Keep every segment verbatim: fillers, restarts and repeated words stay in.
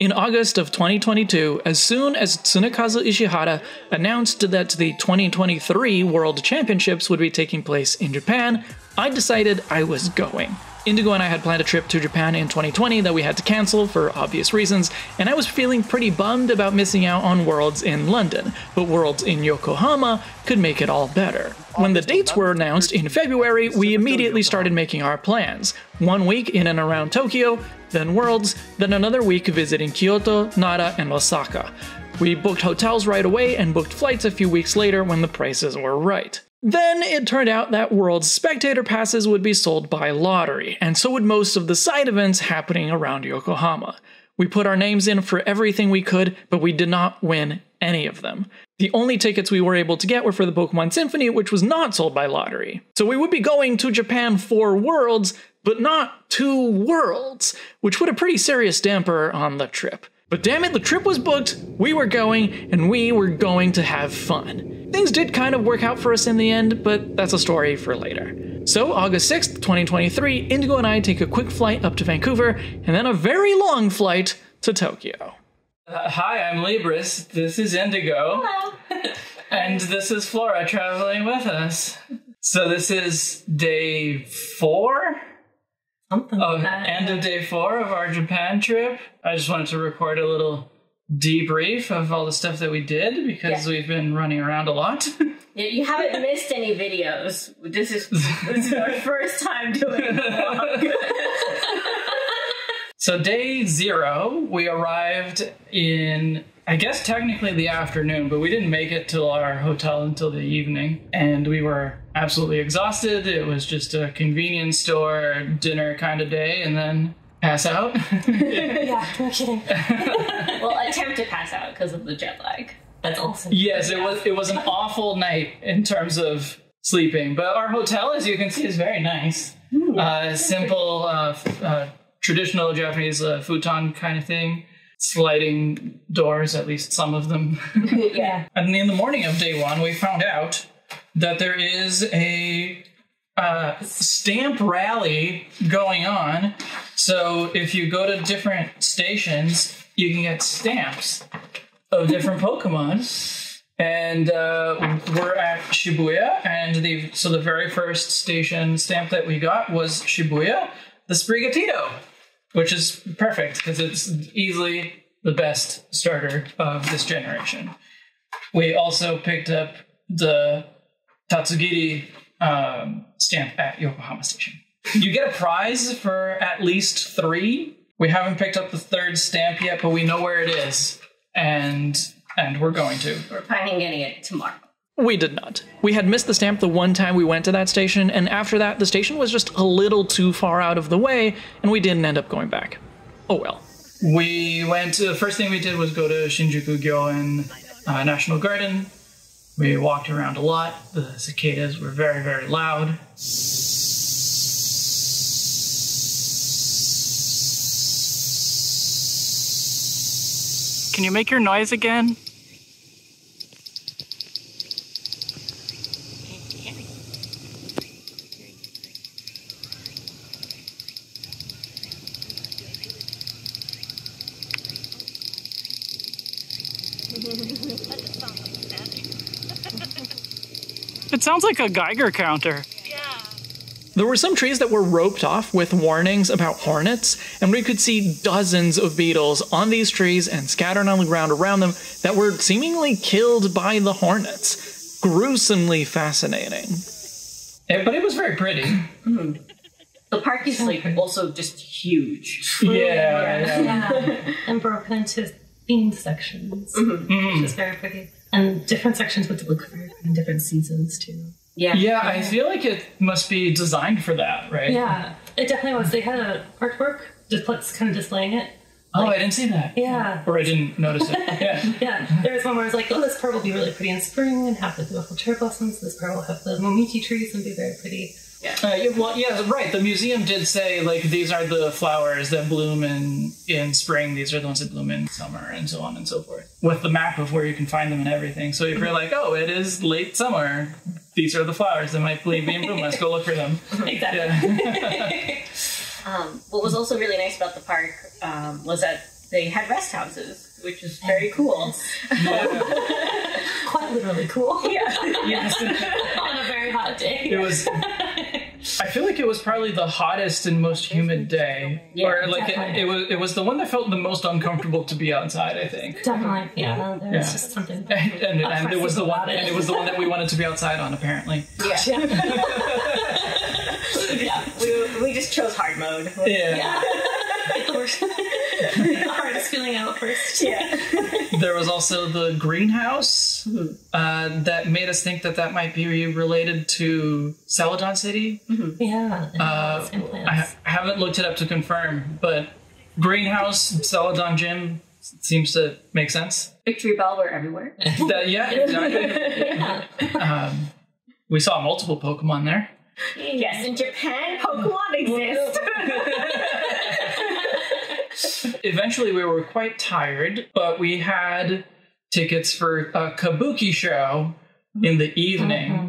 In August of twenty twenty-two, as soon as Tsunekazu Ishihara announced that the twenty twenty-three World Championships would be taking place in Japan, I decided I was going. Indigo and I had planned a trip to Japan in twenty twenty that we had to cancel for obvious reasons, and I was feeling pretty bummed about missing out on Worlds in London, but Worlds in Yokohama could make it all better. When the dates were announced in February, we immediately started making our plans. One week in and around Tokyo, then Worlds, then another week visiting Kyoto, Nara, and Osaka. We booked hotels right away and booked flights a few weeks later when the prices were right. Then it turned out that World's spectator passes would be sold by lottery, and so would most of the side events happening around Yokohama. We put our names in for everything we could, but we did not win any of them. The only tickets we were able to get were for the Pokemon Symphony, which was not sold by lottery. So we would be going to Japan for Worlds, but not to Worlds, which put a pretty serious damper on the trip. But damn it, the trip was booked, we were going, and we were going to have fun. Things did kind of work out for us in the end, but that's a story for later. So August sixth, twenty twenty-three, Indigo and I take a quick flight up to Vancouver, and then a very long flight to Tokyo. Uh, hi, I'm Libris, this is Indigo. Hello. And this is Flora traveling with us. So this is day four? Something like that. End of day four of our Japan trip. I just wanted to record a little debrief of all the stuff that we did, because yeah. We've been running around a lot. Yeah, you haven't missed any videos. This is, this is our first time doing a vlog. So day zero, we arrived in, I guess technically the afternoon, but we didn't make it to our hotel until the evening, and we were absolutely exhausted. It was just a convenience store dinner kind of day, and then pass out? Yeah, no kidding. Well, attempt to pass out because of the jet lag. That's awesome. Yes, it was, it was an awful night in terms of sleeping. But our hotel, as you can see, is very nice. Ooh, uh, simple, uh, uh, traditional Japanese uh, futon kind of thing. Sliding doors, at least some of them. Yeah. And in the morning of day one, we found out that there is a uh, stamp rally going on. So if you go to different stations, you can get stamps of different Pokemon. And uh, we're at Shibuya, and the so the very first station stamp that we got was Shibuya, the Sprigatito, which is perfect because it's easily the best starter of this generation. We also picked up the Tatsugiri um, stamp at Yokohama Station. You get a prize for at least three. We haven't picked up the third stamp yet, but we know where it is. And and we're going to. We're planning on getting it tomorrow. We did not. We had missed the stamp the one time we went to that station, and after that, the station was just a little too far out of the way, and we didn't end up going back. Oh well. We went to, the first thing we did was go to Shinjuku Gyoen uh, National Garden. We walked around a lot. The cicadas were very, very loud. Can you make your noise again? It sounds like a Geiger counter. There were some trees that were roped off with warnings about hornets, and we could see dozens of beetles on these trees and scattered on the ground around them that were seemingly killed by the hornets. Gruesomely fascinating. Yeah, but it was very pretty. Mm. The park is like also just huge. Yeah. Yeah. Yeah. And broken into theme sections, mm-hmm. which is very pretty. And different sections would look very in different seasons too. Yeah. Yeah, I feel like it must be designed for that, right? Yeah, it definitely was. They had an artwork just kind of displaying it. Oh, like, I didn't see that. Yeah. Or I didn't notice it. Yeah. Yeah. There was one where I was like, oh, this part will be really pretty in spring and have the beautiful cherry blossoms. This part will have the momiki trees and be very pretty. Yeah. Uh, yeah, well, yeah, right. The museum did say, like, these are the flowers that bloom in, in spring. These are the ones that bloom in summer, and so on and so forth. With the map of where you can find them and everything. So if you're like, oh, it is late summer, these are the flowers that might bloom in bloom. Let's go look for them. Exactly. Yeah. um, what was also really nice about the park um, was that they had rest houses, which is very cool. Yeah. Quite literally cool. Yeah. Yes. On a very hot day. It was... I feel like it was probably the hottest and most humid day, yeah, or like it, it was. It was the one that felt the most uncomfortable to be outside. I think definitely, yeah. yeah. There was yeah. just something, and, and, and it was the one, it. and it was the one that we wanted to be outside on. Apparently, yeah. yeah. We we just chose hard mode. Like, yeah. yeah. The hardest feeling out first. Yeah. There was also the greenhouse uh, that made us think that that might be related to Celadon City. Mm-hmm. Yeah. Uh, I, ha I haven't looked it up to confirm, but greenhouse, Celadon Gym seems to make sense. Victory Bell were everywhere. that, yeah, exactly. yeah. Um, we saw multiple Pokemon there. Yes, in Japan, Pokemon exist. Eventually, we were quite tired, but we had tickets for a kabuki show in the evening. Mm-hmm.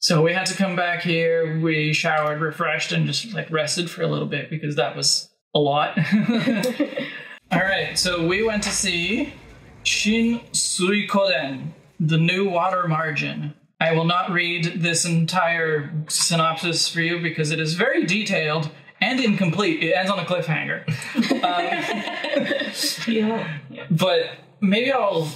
So we had to come back here. We showered, refreshed, and just like rested for a little bit because that was a lot. All right, so we went to see Shin Suikoden, the new water margin. I will not read this entire synopsis for you because it is very detailed. And incomplete. It ends on a cliffhanger. um, yeah. But maybe I'll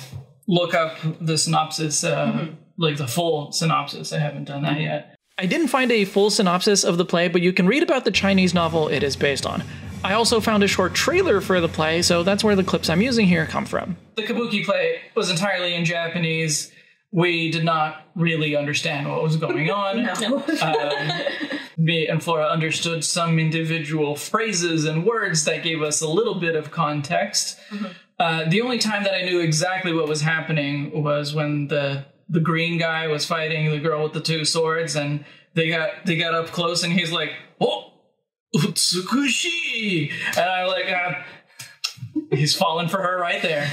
look up the synopsis, uh, mm-hmm. like the full synopsis. I haven't done that yet. I didn't find a full synopsis of the play, but you can read about the Chinese novel it is based on. I also found a short trailer for the play, so that's where the clips I'm using here come from. The kabuki play was entirely in Japanese. We did not really understand what was going on. No. Um, me and Flora understood some individual phrases and words that gave us a little bit of context. Mm-hmm. uh, the only time that I knew exactly what was happening was when the the green guy was fighting the girl with the two swords, and they got they got up close, and he's like, "Oh, Utsukushi," and I'm like, ah, "He's falling for her right there."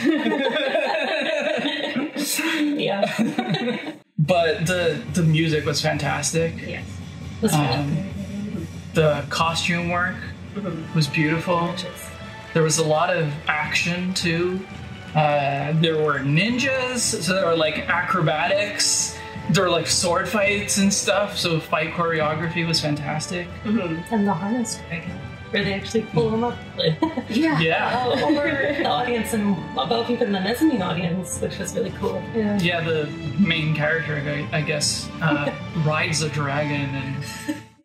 yeah. But the the music was fantastic. Yes. Um, the costume work was beautiful. There was a lot of action too. Uh, there were ninjas, so there were like acrobatics. There were like sword fights and stuff. So fight choreography was fantastic. Mm-hmm. And the harness dragon, where they actually pull them up. yeah, yeah. Uh, over the audience and above even the mezzanine audience, which was really cool. Yeah, yeah the main character, I, I guess, uh, rides a dragon, and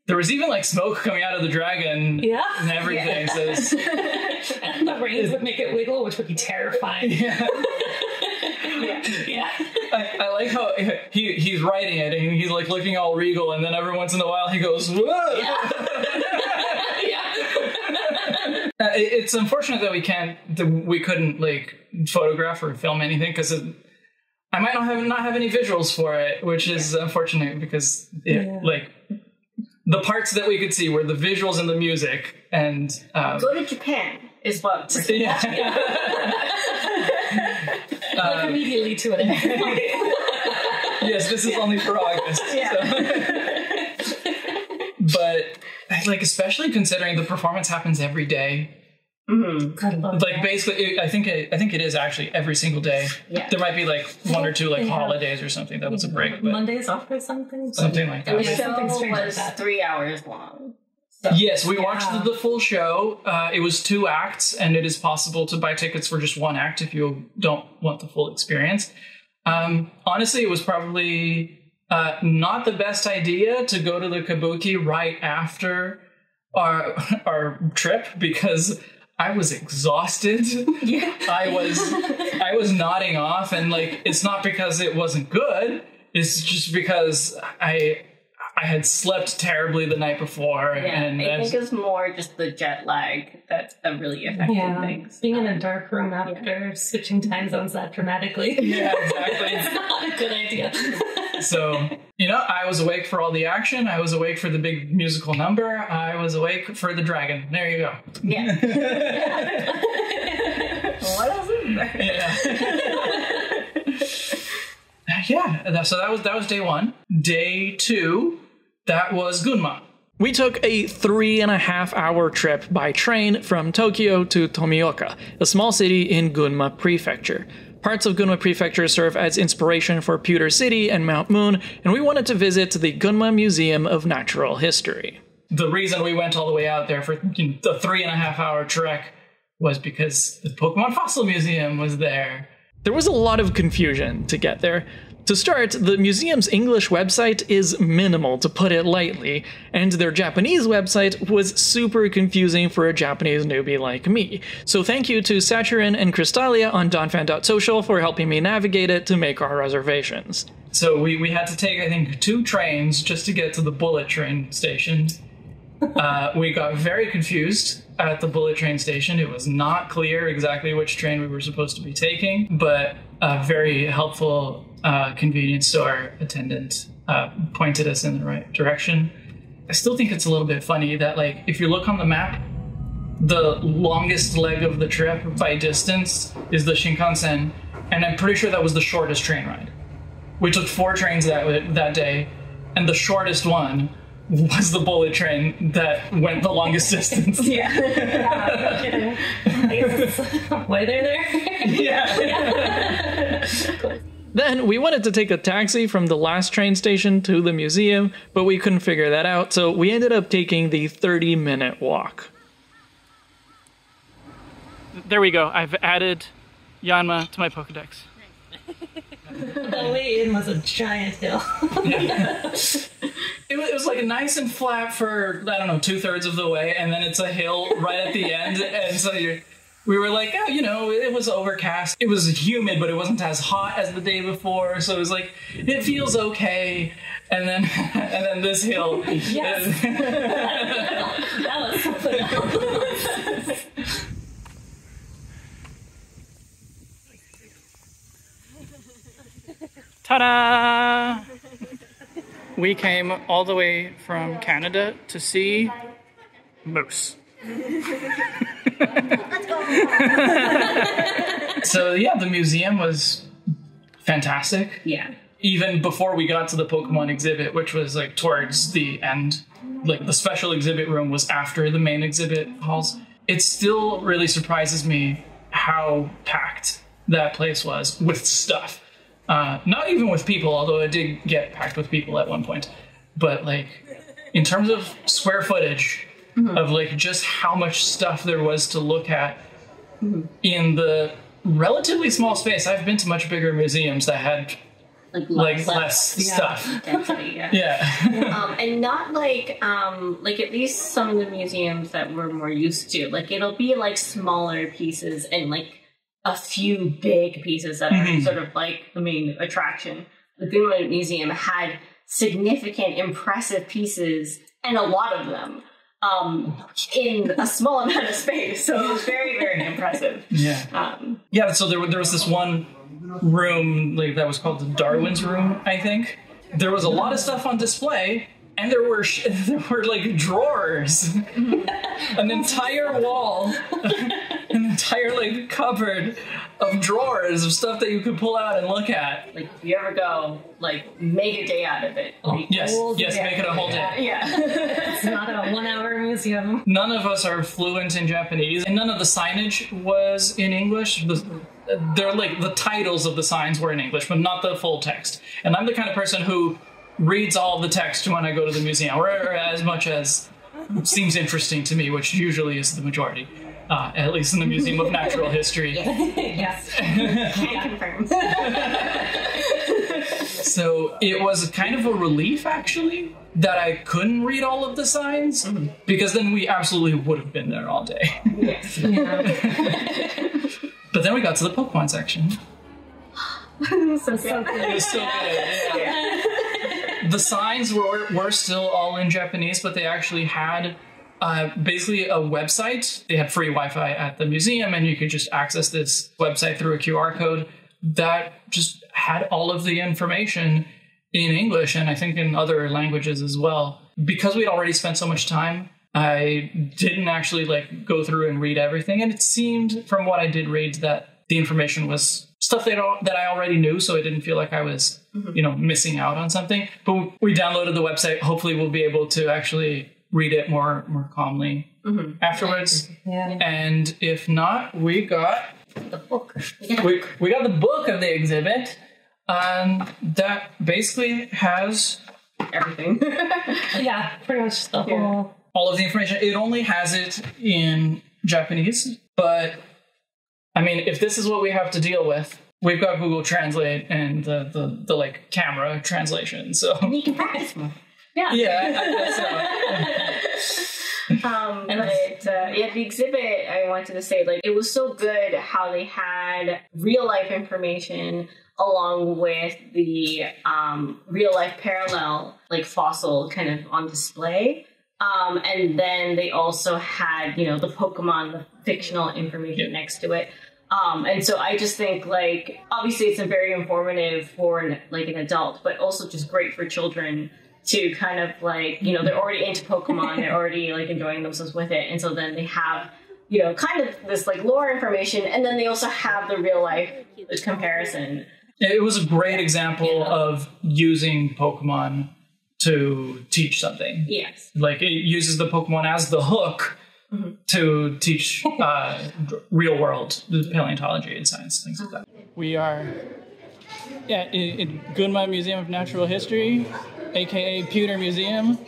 there was even like smoke coming out of the dragon. Yeah. And everything. Yeah. So and the reins would make it wiggle, which would be terrifying. Yeah. yeah. yeah. I, I like how he he's riding it, and he's like looking all regal, and then every once in a while he goes, "Whoa." Yeah. Uh, it, it's unfortunate that we can't, that we couldn't like photograph or film anything because I might not have not have any visuals for it, which is yeah. unfortunate because it, yeah. like the parts that we could see were the visuals and the music. And um, go to Japan is what. Yeah. yeah. uh, Look immediately to it. yes, this is only for August. Yeah. So. but. Like, especially considering the performance happens every day. Mm-hmm. Like, that. basically, it, I think it, I think it is actually every single day. Yeah. There might be, like, one or two, like, yeah. holidays or something. That was a break. But Mondays off or something? Something like that. The show was three hours long. So. Yes, we yeah. watched the, the full show. Uh, it was two acts, and it is possible to buy tickets for just one act if you don't want the full experience. Um, honestly, it was probably... Uh, not the best idea to go to the kabuki right after our our trip because I was exhausted. Yeah. I was I was nodding off, and like it's not because it wasn't good. It's just because I I had slept terribly the night before. Yeah, and I think it's more just the jet lag that really affected yeah. things. Being in a dark room after yeah. switching time zones that dramatically. Yeah, exactly. It's not a good idea. So, you know, I was awake for all the action. I was awake for the big musical number. I was awake for the dragon. There you go. Yeah. yeah. What else is there? Yeah. yeah. So that was that was day one. Day two, that was Gunma. We took a three and a half hour trip by train from Tokyo to Tomioka, a small city in Gunma Prefecture. Parts of Gunma Prefecture serve as inspiration for Pewter City and Mount Moon, and we wanted to visit the Gunma Museum of Natural History. The reason we went all the way out there for the three and a half hour trek was because the Pokémon Fossil Museum was there. There was a lot of confusion to get there. To start, the museum's English website is minimal, to put it lightly, and their Japanese website was super confusing for a Japanese newbie like me. So thank you to Saturin and Crystalia on donfan dot social for helping me navigate it to make our reservations. So we, we had to take, I think, two trains just to get to the bullet train station. Uh, we got very confused at the bullet train station. It was not clear exactly which train we were supposed to be taking, but a very helpful Uh, convenience store attendant uh, pointed us in the right direction. I still think it's a little bit funny that, like, if you look on the map, the longest leg of the trip by distance is the Shinkansen, and I'm pretty sure that was the shortest train ride. We took four trains that that day, and the shortest one was the bullet train that went the longest distance. Yeah. Yeah, I guess it's way there, there. Yeah. Cool. Then we wanted to take a taxi from the last train station to the museum, but we couldn't figure that out, so we ended up taking the thirty minute walk. There we go. I've added Yanma to my Pokedex. The way in was a giant hill. It was, it was like nice and flat for, I don't know, two thirds of the way, and then it's a hill right at the end, and so you're... We were like, oh, you know, it was overcast. It was humid, but it wasn't as hot as the day before. So it was like, it feels okay. And then, and then this hill. Yes. That was something else. Ta-da! We came all the way from Canada to see moose. So yeah, the museum was fantastic. Yeah. Even before we got to the Pokemon exhibit, which was like towards the end, like the special exhibit room was after the main exhibit halls. It still really surprises me how packed that place was with stuff. Uh, not even with people, although it did get packed with people at one point. But like in terms of square footage, Mm-hmm. of like just how much stuff there was to look at mm-hmm. in the relatively small space. I've been to much bigger museums that had like, like less, less yeah. stuff. Density, yeah. yeah. yeah. Um, and not like, um, like at least some of the museums that we're more used to, like it'll be like smaller pieces and like a few big pieces that mm-hmm. are sort of like the main attraction. The Gunma Museum had significant, impressive pieces and a lot of them. Um, in a small amount of space, so it was very, very impressive. Yeah, um, yeah. So there, there was this one room, like that was called the Darwin's room, I think. There was a lot of stuff on display, and there were sh there were like drawers, an entire wall, an entire like cupboard of drawers of stuff that you could pull out and look at. Like, if you ever go, like, make a day out of it. Like, yes, yes, make it a whole day. Yeah, yeah. It's not a one-hour museum. None of us are fluent in Japanese, and none of the signage was in English. The, they're like the titles of the signs were in English, but not the full text. And I'm the kind of person who reads all the text when I go to the museum, or, or as much as seems interesting to me, which usually is the majority. Uh, at least in the Museum of Natural History. Yes. Can confirm. So it was kind of a relief, actually, that I couldn't read all of the signs, mm-hmm. because then we absolutely would have been there all day. Yes. Yeah. But then we got to the Pokemon section. It was so, so good. It was so good. Yeah. Yeah. The signs were, were still all in Japanese, but they actually had... Uh, basically a website. They had free Wi-Fi at the museum, and you could just access this website through a Q R code that just had all of the information in English, and I think in other languages as well. Because we'd already spent so much time, I didn't actually like go through and read everything, and it seemed from what I did read that the information was stuff that that I already knew, so I didn't feel like I was, you know, missing out on something. But we downloaded the website. Hopefully we'll be able to actually read it more more calmly mm-hmm. afterwards. Yeah. And if not, we got the book. Yeah. We we got the book of the exhibit, um, that basically has everything. Yeah, pretty much the yeah. whole all of the information. It only has it in Japanese, but I mean, if this is what we have to deal with, we've got Google Translate and the the, the like camera translation. So you can practice more. Yeah, yeah, I guess so. um, but uh, yeah, the exhibit, I wanted to say, like, it was so good how they had real life information along with the um, real life parallel, like fossil, kind of on display. Um, and then they also had, you know, the Pokemon, the fictional information next to it. Um, and so I just think, like, obviously it's a very informative for an, like an adult, but also just great for children. To kind of, like, you know, they're already into Pokemon, they're already, like, enjoying themselves with it, and so then they have, you know, kind of this, like, lore information, and then they also have the real-life comparison. It was a great example yeah. of using Pokemon to teach something. Yes. Like, it uses the Pokemon as the hook mm-hmm. to teach uh, real-world paleontology and science, things like that. We are... Yeah, in Gunma Museum of Natural History, aka Pewter Museum,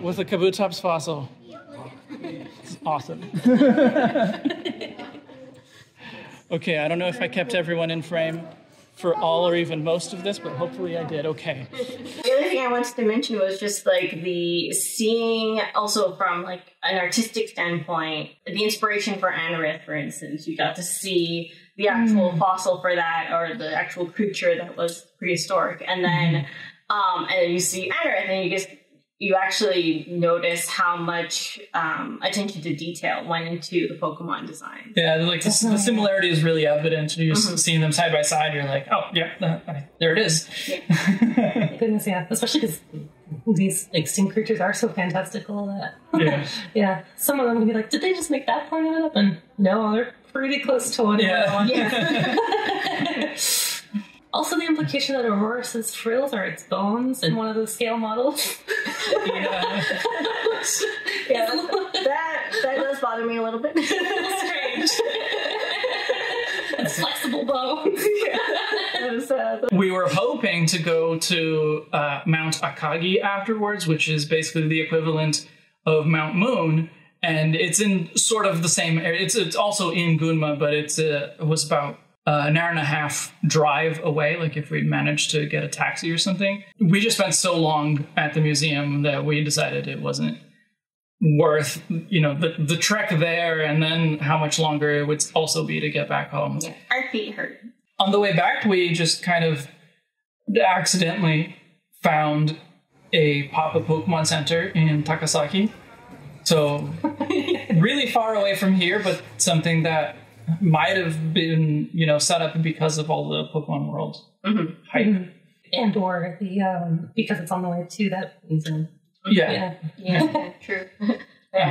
with a Kabutops fossil. It's awesome. Okay, I don't know if I kept everyone in frame for all or even most of this, but hopefully I did. Okay. The other thing I wanted to mention was just, like, the seeing also from, like, an artistic standpoint, the inspiration for Anorith, for instance. You got to see the actual mm. fossil for that, or the actual creature that was prehistoric, and then um, and then you see Anorith, and you just you actually notice how much um, attention to detail went into the Pokemon design. Yeah, like the, the similarity is really evident. You're mm-hmm. seeing them side by side. You're like, oh yeah, there it is. Yeah. Goodness, yeah, especially because these extinct creatures are so fantastical that yeah, yeah. Some of them can be like, did they just make that part of it up? And no, they're pretty close to one another. Yeah. Yeah. Also, the implication that Aurora's frills are its bones in one of those scale models. Yeah. Yeah, that that does bother me a little bit. It's strange. It's flexible bones. Yeah. We were hoping to go to uh, Mount Akagi afterwards, which is basically the equivalent of Mount Moon, and it's in sort of the same area. It's it's also in Gunma, but it's uh, it was about uh, an hour and a half drive away. Like if we'd managed to get a taxi or something, we just spent so long at the museum that we decided it wasn't worth, you know, the the trek there, and then how much longer it would also be to get back home. Yeah, our feet hurt. On the way back, we just kind of accidentally found a pop-up Pokemon Center in Takasaki. So really far away from here, but something that might have been, you know, set up because of all the Pokemon World mm-hmm. hype. Mm-hmm. And or the, um, because it's on the way to that museum. Yeah. Yeah, yeah. Yeah. True. Uh-huh.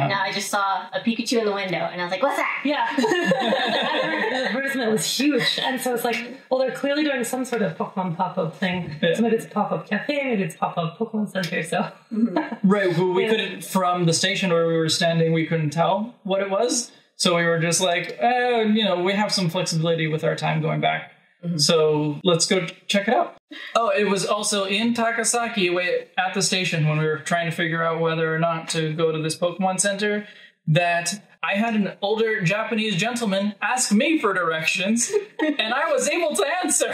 Now I just saw a Pikachu in the window, and I was like, what's that? Yeah. The advertisement was huge. And so it's like, well, they're clearly doing some sort of Pokemon pop-up thing. Yeah. So maybe it's a pop-up cafe, maybe it's a pop-up Pokemon Center, so... Mm-hmm. Right, well, we yeah. couldn't, from the station where we were standing, we couldn't tell what it was. So we were just like, oh, you know, we have some flexibility with our time going back. Mm-hmm. So let's go check it out. Oh, it was also in Takasaki way at the station when we were trying to figure out whether or not to go to this Pokemon Center that I had an older Japanese gentleman ask me for directions, and I was able to answer.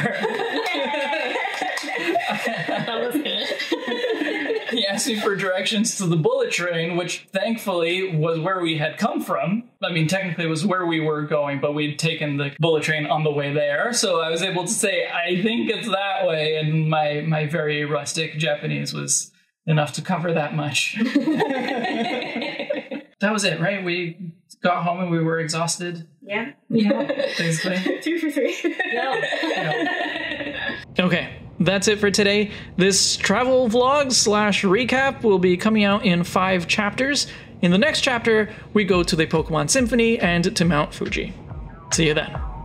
That was good. He asked me for directions to the bullet train, which thankfully was where we had come from. I mean, technically it was where we were going, but we'd taken the bullet train on the way there. So I was able to say, I think it's that way. And my, my very rustic Japanese was enough to cover that much. That was it, right? We got home and we were exhausted. Yeah. Yeah. Basically. Two for three. No. No. Okay. That's it for today. This travel vlog slash recap will be coming out in five chapters. In the next chapter, we go to the Pokemon Symphony and to Mount Fuji. See you then.